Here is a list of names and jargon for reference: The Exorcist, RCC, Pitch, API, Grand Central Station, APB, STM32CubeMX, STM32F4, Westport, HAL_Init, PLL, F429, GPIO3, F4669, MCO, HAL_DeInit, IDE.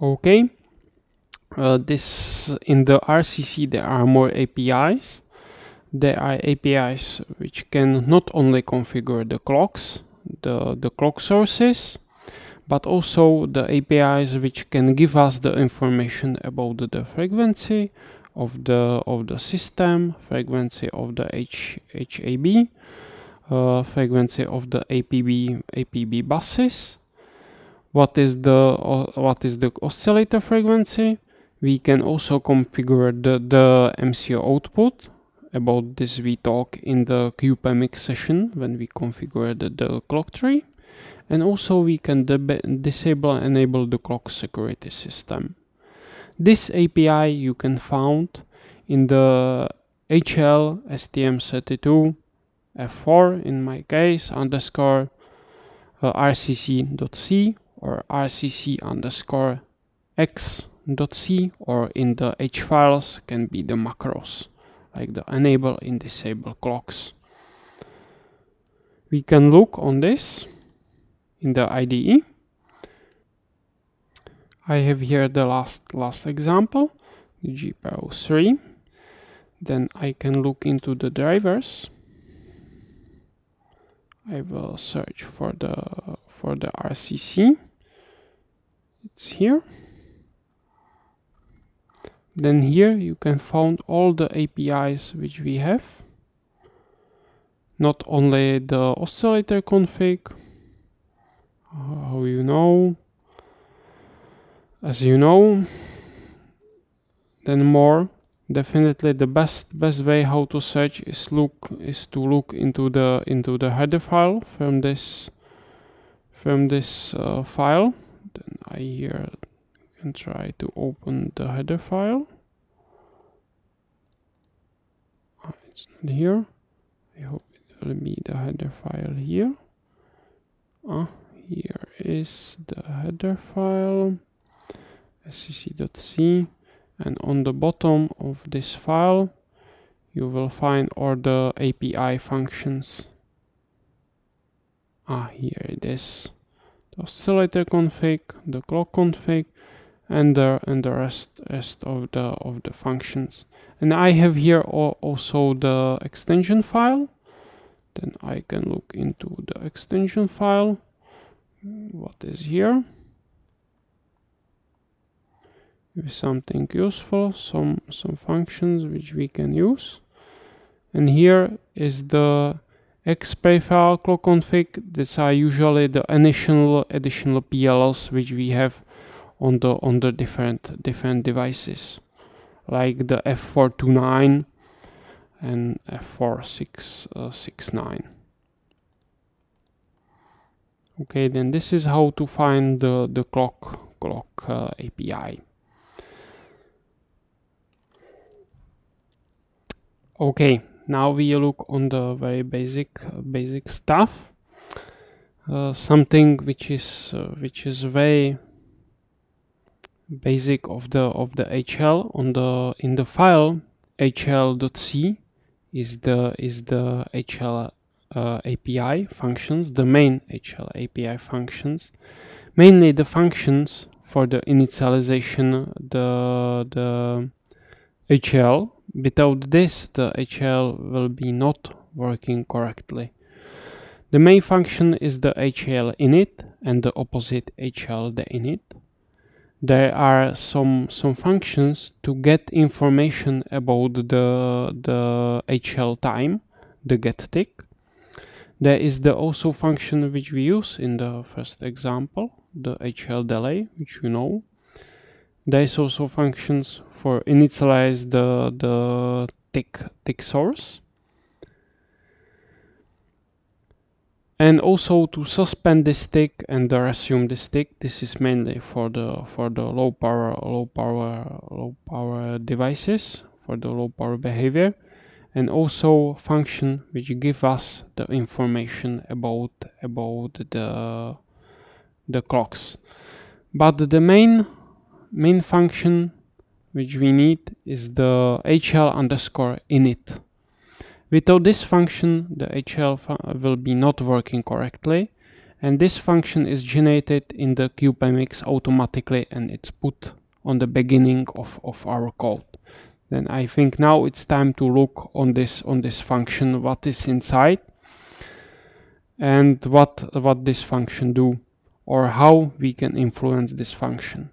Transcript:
Okay. This in the RCC there are more APIs. There are APIs which can not only configure the clocks, the clock sources, but also the APIs which can give us the information about the frequency of the system, frequency of the HAB, frequency of the APB buses. What is the oscillator frequency? We can also configure the MCO output. About this we talk in the CubeMX session when we configure the clock tree. And also we can disable and enable the clock security system. This API you can find in the HAL STM32F4 in my case _ rcc.c or rcc_x.c, or in the H files can be the macros like the enable and disable clocks. We can look on this in the IDE. I have here the last example, GPIO3. Then I can look into the drivers. I will search for the RCC. It's here. Then here you can find all the APIs which we have. Not only the oscillator config, as you know, then more. Definitely the best way how to search is to look into the header file from this file. Then I here can try to open the header file. It's not here. I hope it will be the header file here. Here is the header file, scc.c. And on the bottom of this file, you will find all the API functions. Here it is. The oscillator config, the clock config, and the rest of the functions. And I have here also the extension file. Then I can look into the extension file. What is here? Something useful, some functions which we can use. And here is the XPay file clock config. These are usually the additional PLLs which we have on the different devices, like the F429 and F4669. Okay, then this is how to find the clock API. Okay, now we look on the very basic stuff. Something which is very basic of the HAL in the file HAL.c is the HAL API functions, the main HAL API functions, mainly the functions for the initialization the HAL. Without this, the HAL will be not working correctly. The main function is the HAL_Init and the opposite HAL_DeInit. There are some functions to get information about the HAL time, the get tick. There is the also function which we use in the first example, the HAL delay, which you know. There is also functions for initialize the tick source, and also to suspend this tick and resume this tick. This is mainly for the low power devices, for the low power behavior, and also function which give us the information about the clocks. But the main function which we need is the HAL_Init. Without this function, the HAL will be not working correctly, and this function is generated in the CubeMX automatically, and it's put on the beginning of our code. Then I think now it's time to look on this function, what is inside and what this function do, or how we can influence this function.